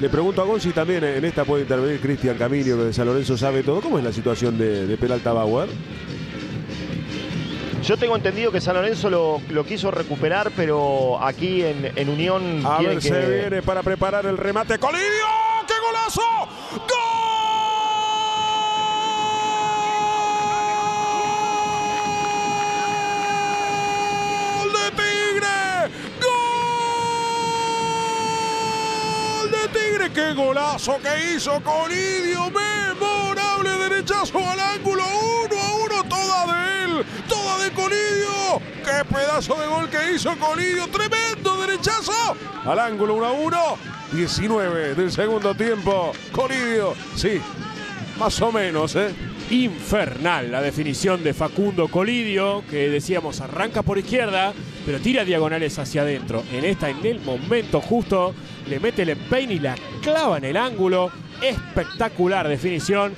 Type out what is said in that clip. Le pregunto a Gonzi también, en esta puede intervenir Cristian Camillo, que de San Lorenzo sabe todo. ¿Cómo es la situación de Peralta Bauer? Yo tengo entendido que San Lorenzo lo quiso recuperar, pero aquí en Unión... A ver, se viene para preparar el remate. ¡Colidio! ¡Qué golazo! ¡Gol! ¡Qué golazo que hizo Colidio! ¡Memorable derechazo al ángulo! 1-1, toda de él, toda de Colidio. ¡Qué pedazo de gol que hizo Colidio! ¡Tremendo derechazo! Al ángulo, 1-1, 19 del segundo tiempo. Colidio, sí, más o menos, ¿eh? Infernal la definición de Facundo Colidio, que decíamos arranca por izquierda, pero tira diagonales hacia adentro. En el momento justo, le mete el empeine y la clava en el ángulo. Espectacular definición.